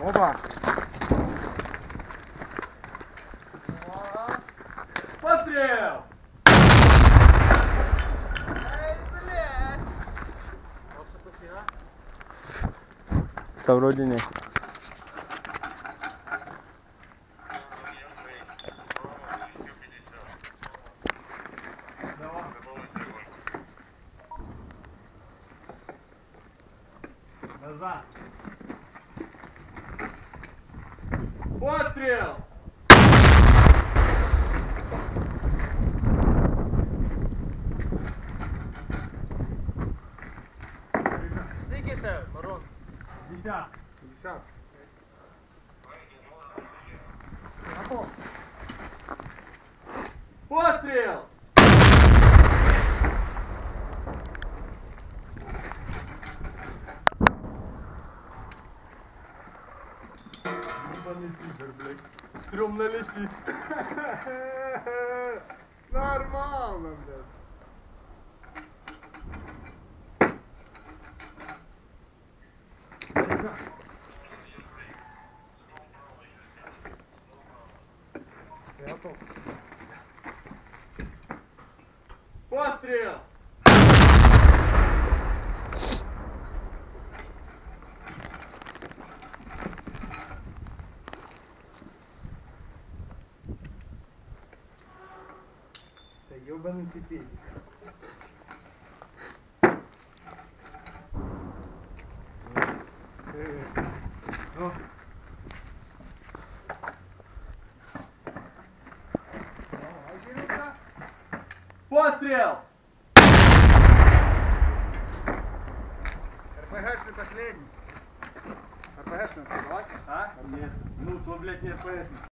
Опа! Пострел! Эй, блядь! Больше пути, а? Да вроде нет. Назад! Пострел! Сыкишься, Марон? 50. 50. Готов. Пострел! Стрёмно летит. Нормально, блядь. Готов. Пострел! Ёбаный теперь. Ну. Пострел! РПГшный последний. РПГшный, а? Нет. Ну, то, блядь, не РПГшный.